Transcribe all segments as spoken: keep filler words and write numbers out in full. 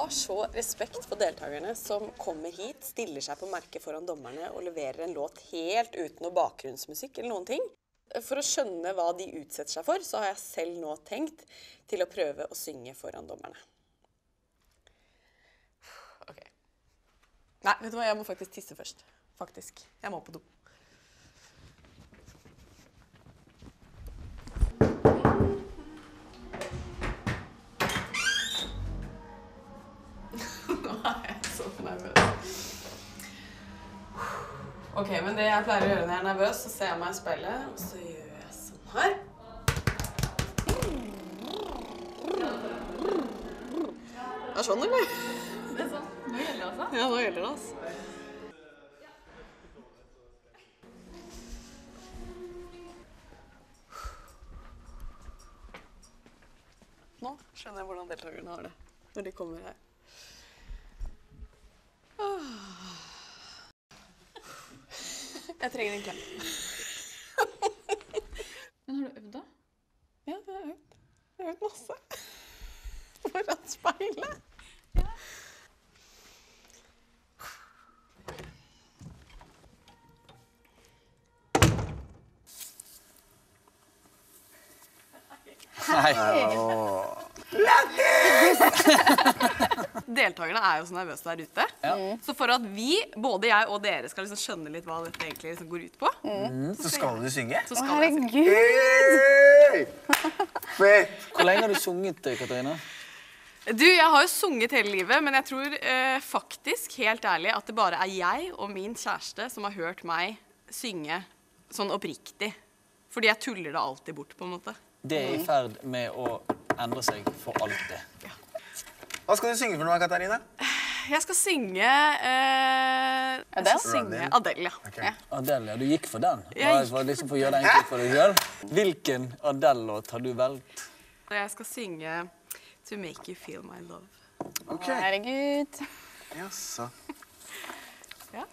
har så respekt for deltakerne som kommer hit, stiller seg på merket foran dommerne og leverer en låt helt uten noe bakgrunnsmusikk eller noen ting. For å skjønne hva de utsetter seg for, så har jeg selv nå tenkt til å prøve å synge foran dommerne. Ok. Nei, vet du hva? Jeg må faktisk tisse først. Faktisk. Jeg må på do. Ok, men det jeg pleier å gjøre når jeg er nervøs, så ser jeg meg i speilet, og så gjør jeg sånn her. Er det sånn, eller? Det er sånn. Nå gjelder det, altså. Ja, nå gjelder det, altså. Nå skjønner jeg hvordan deltakerne har det, når de kommer her. Jeg trenger en klem. Men har du øvd da? Ja, jeg har øvd. Jeg har øvd masse. Foran speilet. Ja. Hei! Lættis! Deltakerne er jo så nervøse der ute, ja. Så for at vi, både jeg og dere, skal liksom skjønne litt hva dette egentlig liksom går ut på. Mm. Så, så skal du synge? Så skal jeg synge. Hey! Hvor lenge har du sunget, Katarina? Du, jeg har jo sunget hele livet, men jeg tror eh, faktisk, helt ærlig, at det bare er jeg og min kjæreste som har hørt meg synge sånn oppriktig. Fordi jeg tuller det alltid bort, på en måte. Det er i ferd med å endre seg for alltid. Ja. Hva skal du synge for noe, Katarina? Jeg skal synge... Eh, Adele? Jeg skal synge Adele, ja. Okay. Ja. Adele, ja. Du gikk for den. Jeg gikk for den. Liksom for å gjøre det enkelt for deg selv. Hvilken Adele-låt har du valgt? Jeg skal synge To Make You Feel My Love. Ok. Herregud. Jaså. Ja.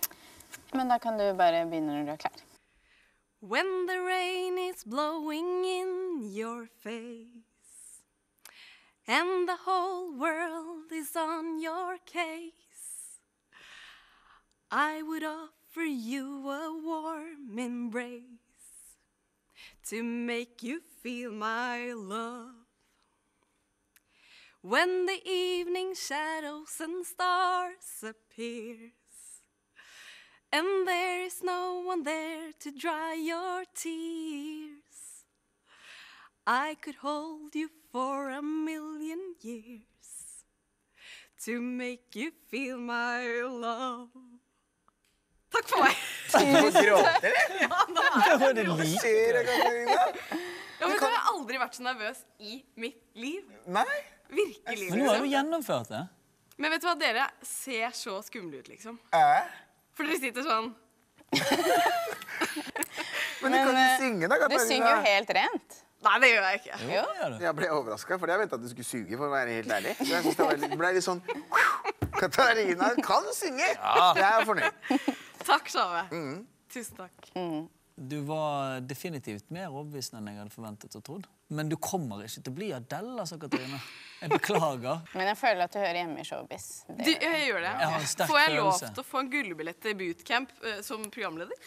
Men da kan du bare begynne når du er klar. When the rain is blowing in your face, and the whole world is on your case, I would offer you a warm embrace to make you feel my love. When the evening shadows and stars appears, and there is no one there to dry your tears, I could hold you for a million years to make you feel my love. Takk for meg! Takk for gråter, eller? Ja, nå er det litt. Ja, men du har aldri vært så nervøs i mitt liv. Nei. Virkelig. Men nå har du gjennomført det. Men vet du hva, dere ser så skumle ut, liksom. Eh? For dere sitter sånn. Men du kan jo synge da, Katarina. Du synger jo helt rent. Nei, det gjør jeg ikke. Jo, jeg ble overrasket, for jeg ventet at du skulle suge, for å være helt ærlig. Så jeg synes det litt, ble litt sånn... Katarina kan synge! Ja. Jeg er fornøyd. Takk, Sjave. Mm. Tusen takk. Mm. Du var definitivt mer overbevisende enn jeg hadde forventet og trodd. Men du kommer ikke til å bli Adele, altså, Katarina. Jeg beklager. Men jeg føler at du hører hjemme i showbiz. Det... Du, jeg gjør det. Jeg har en sterk følelse. Får jeg lov til å få en gullebillett til bootcamp uh, som programleder?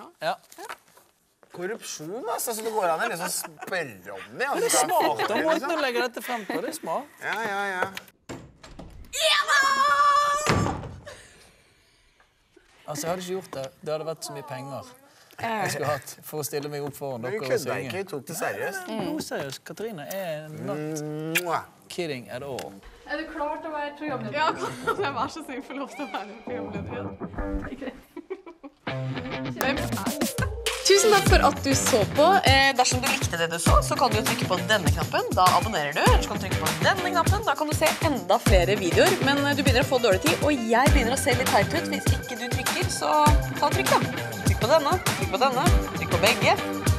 Ja. Ja. Ja. Korrupsjon, altså, så det går an å liksom spørre om det. Altså. Men det er smart, da må ikke du legge dette frem på, det er smart. Ja, ja, ja. Gjennom! Altså, jeg hadde ikke gjort det. Det hadde vært så mye penger jeg skulle hatt for å stille meg opp foran dere og synge. Men du kødde ikke, jeg tok det seriøst. Mm. No, seriøst, Katarina er not kidding at all. Er du klar til å være programleder? Ja, altså, jeg var så snill for lov til å være programleder. Ikke det. Hvem er det? Tusen takk for at du så på. Eh, dersom du likte det du så, så kan du trykke på denne knappen. Da abonnerer du. Ellers kan du trykke på denne knappen. Da kan du se enda flere videoer. Men du begynner å få dårlig tid, og jeg begynner å se litt teit ut. Hvis ikke du trykker, så ta trykk da. Trykk på denne, trykk på denne, trykk på begge.